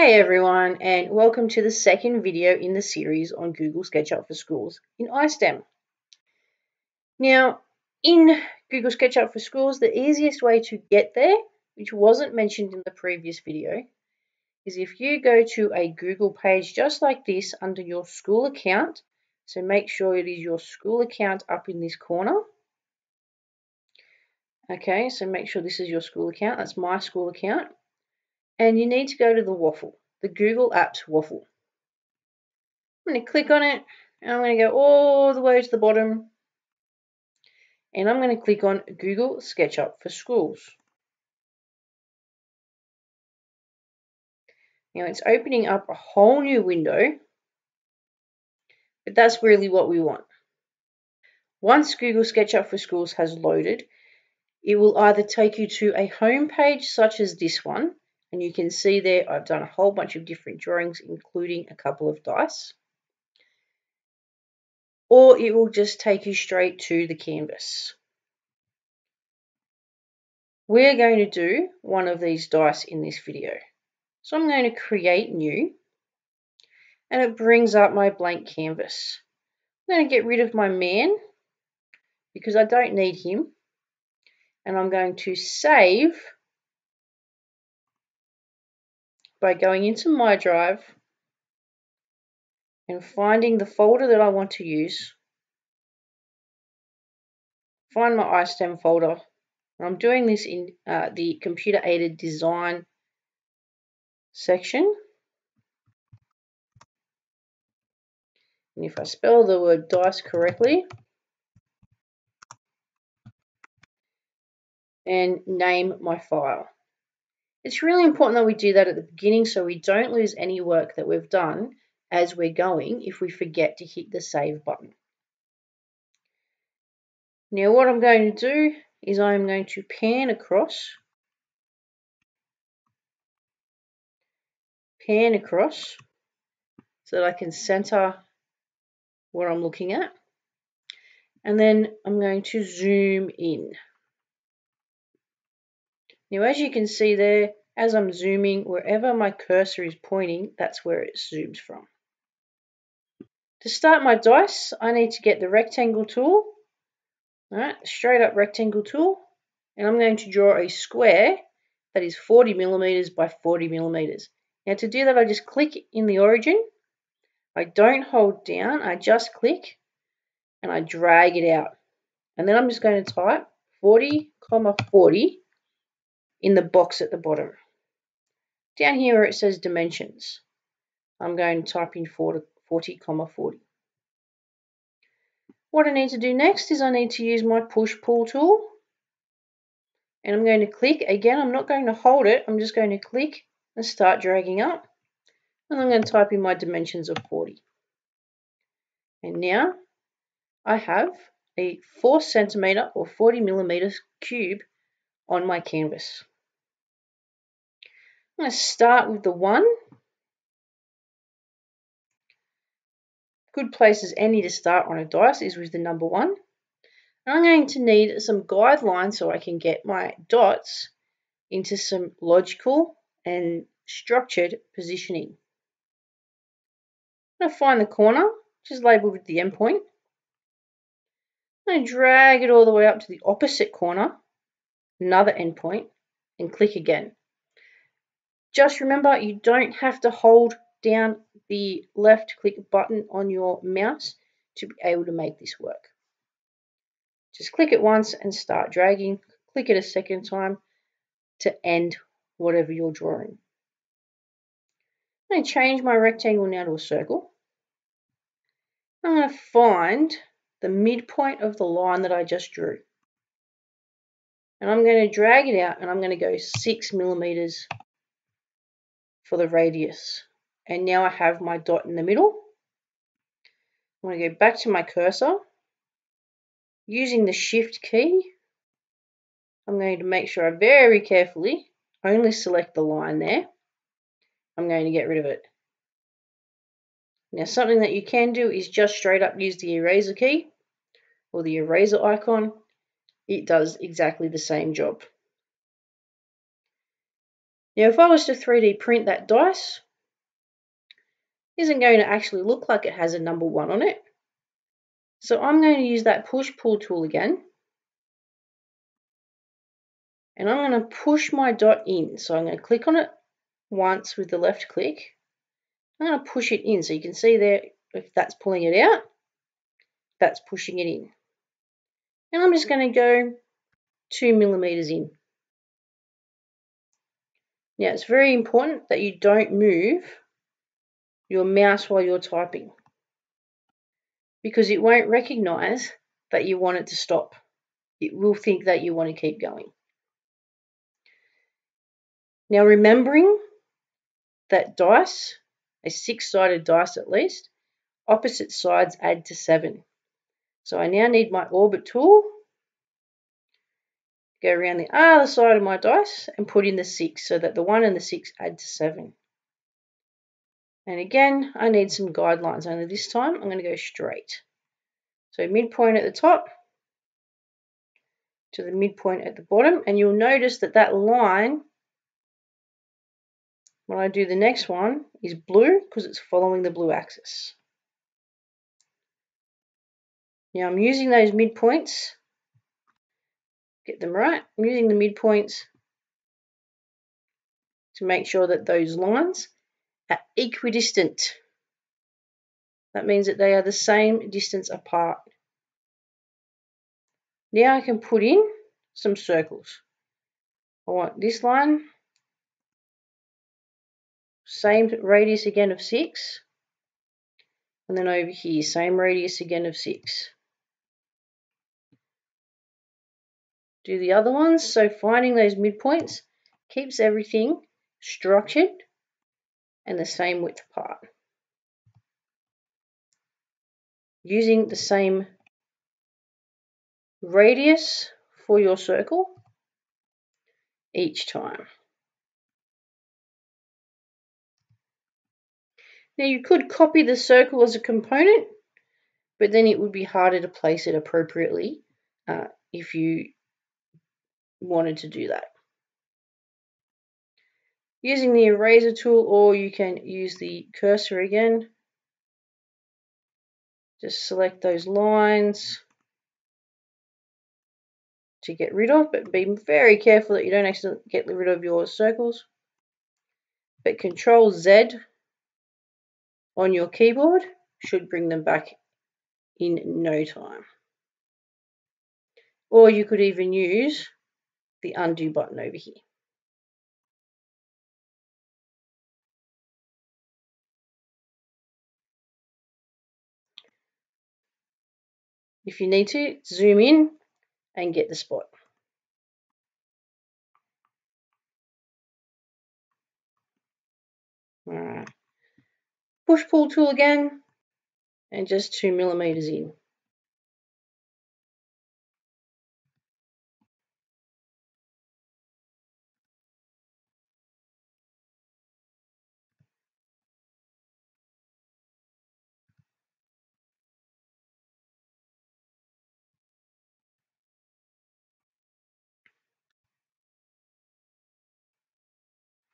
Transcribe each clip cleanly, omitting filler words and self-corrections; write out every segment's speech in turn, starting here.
Hey everyone, and welcome to the second video in the series on Google SketchUp for Schools in iSTEM. Now, in Google SketchUp for Schools, the easiest way to get there, which wasn't mentioned in the previous video, is if you go to a Google page just like this under your school account. So make sure it is your school account up in this corner. Okay, so make sure this is your school account. That's my school account. And you need to go to the waffle, the Google Apps waffle. I'm going to click on it, and I'm going to go all the way to the bottom, and I'm going to click on Google SketchUp for Schools. Now it's opening up a whole new window, but that's really what we want. Once Google SketchUp for Schools has loaded, it will either take you to a home page such as this one, and you can see there I've done a whole bunch of different drawings, including a couple of dice. Or it will just take you straight to the canvas. We're going to do one of these dice in this video. So I'm going to create new, and it brings up my blank canvas. I'm going to get rid of my man because I don't need him. And I'm going to save by going into My Drive and finding the folder that I want to use. Find my iSTEM folder. And I'm doing this in the computer aided design section. And if I spell the word dice correctly and name my file. It's really important that we do that at the beginning so we don't lose any work that we've done as we're going if we forget to hit the save button. Now what I'm going to do is I'm going to pan across so that I can center what I'm looking at, and then I'm going to zoom in. Now, as you can see there, as I'm zooming, wherever my cursor is pointing, that's where it zooms from. To start my dice, I need to get the rectangle tool, all right, straight up rectangle tool, and I'm going to draw a square that is 40 mm by 40 mm. Now, to do that, I just click in the origin. I don't hold down, I just click and I drag it out. And then I'm just going to type 40, 40. In the box at the bottom. Down here where it says dimensions, I'm going to type in 40, 40. What I need to do next is I need to use my push-pull tool, and I'm going to click. Again, I'm not going to hold it, I'm just going to click and start dragging up, and I'm going to type in my dimensions of 40. And now I have a 4 cm or 40 mm cube on my canvas. I'm going to start with the 1. Good place as any to start on a dice is with the number 1. And I'm going to need some guidelines so I can get my dots into some logical and structured positioning. I'm going to find the corner, which is labelled with the endpoint. I'm going to drag it all the way up to the opposite corner, another endpoint, and click again. Just remember, you don't have to hold down the left click button on your mouse to be able to make this work. Just click it once and start dragging. Click it a second time to end whatever you're drawing. I'm going to change my rectangle now to a circle. I'm going to find the midpoint of the line that I just drew. And I'm going to drag it out, and I'm going to go 6 mm for the radius. And now I have my dot in the middle. I'm going to go back to my cursor. Using the shift key, I'm going to make sure I very carefully only select the line there. I'm going to get rid of it. Now something that you can do is just straight up use the eraser key or the eraser icon. It does exactly the same job. Now if I was to 3D print that dice, isn't going to actually look like it has a number 1 on it. So I'm going to use that push-pull tool again. And I'm going to push my dot in. So I'm going to click on it once with the left click. I'm going to push it in. So you can see there, if that's pulling it out, that's pushing it in. And I'm just going to go 2 millimeters in. Now, it's very important that you don't move your mouse while you're typing, because it won't recognize that you want it to stop. It will think that you want to keep going. Now, remembering that dice, a 6-sided dice at least, opposite sides add to 7. So I now need my orbit tool, go around the other side of my dice and put in the 6 so that the 1 and the 6 add to 7. And again, I need some guidelines, only this time I'm going to go straight. So midpoint at the top to the midpoint at the bottom, and you'll notice that that line, when I do the next one, is blue because it's following the blue axis. Now I'm using those midpoints, get them right, I'm using the midpoints to make sure that those lines are equidistant. That means that they are the same distance apart. Now I can put in some circles. I want this line, same radius again of 6, and then over here, same radius again of 6. Do the other ones, so finding those midpoints keeps everything structured and the same width apart, using the same radius for your circle each time. Now you could copy the circle as a component, but then it would be harder to place it appropriately if you wanted to do that. Using the eraser tool, or you can use the cursor again. Just select those lines to get rid of, but be very careful that you don't accidentally get rid of your circles. But Control Z on your keyboard should bring them back in no time. Or you could even use the undo button over here. If you need to, zoom in and get the spot. All right. Push-pull tool again, and just 2 millimeters in.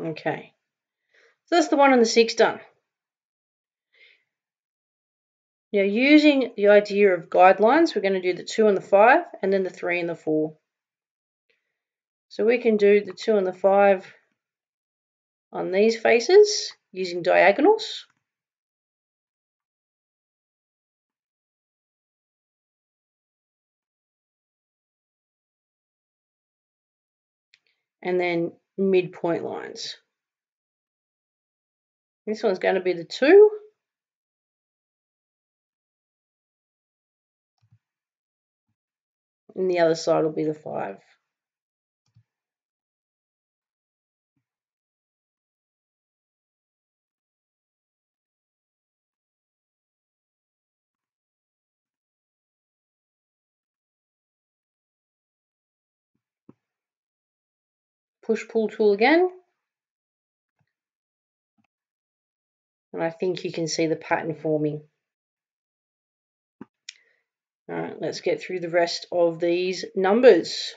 Okay, so that's the 1 and the 6 done. Now, using the idea of guidelines, we're going to do the 2 and the 5, and then the 3 and the 4. So we can do the 2 and the 5 on these faces using diagonals. And then midpoint lines. This one's going to be the 2. And the other side will be the 5. Push-pull tool again. And I think you can see the pattern forming. All right, let's get through the rest of these numbers.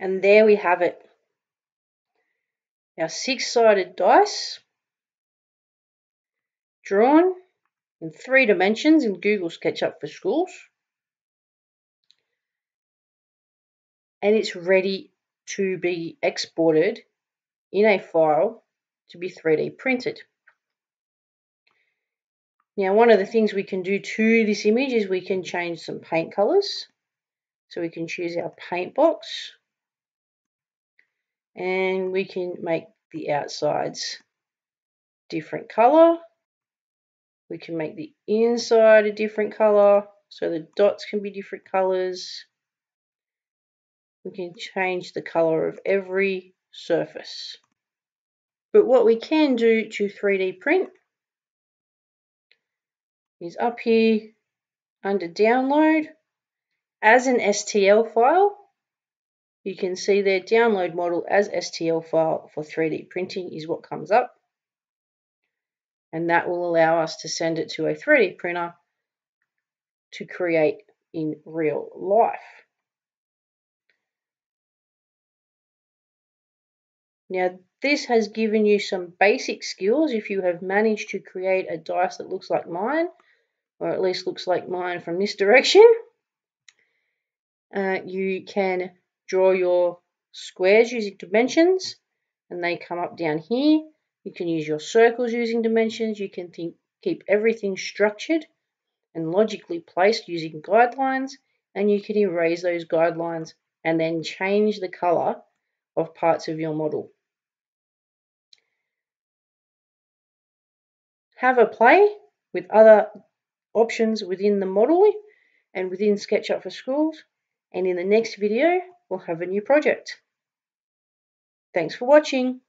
And there we have it. Our six-sided dice drawn in 3 dimensions in Google SketchUp for Schools. And it's ready to be exported in a file to be 3D printed. Now, one of the things we can do to this image is we can change some paint colors. So we can choose our paint box and we can make the outsides different color. We can make the inside a different color, so the dots can be different colors. We can change the color of every surface. But what we can do to 3D print is up here under download as an STL file. You can see there download model as STL file for 3D printing is what comes up. And that will allow us to send it to a 3D printer to create in real life. Now, this has given you some basic skills if you have managed to create a dice that looks like mine, or at least looks like mine from this direction. You can draw your squares using dimensions, and they come up down here. You can use your circles using dimensions. You can keep everything structured and logically placed using guidelines, and you can erase those guidelines and then change the color of parts of your model. Have a play with other options within the model and within SketchUp for Schools, and in the next video we'll have a new project. Thanks for watching.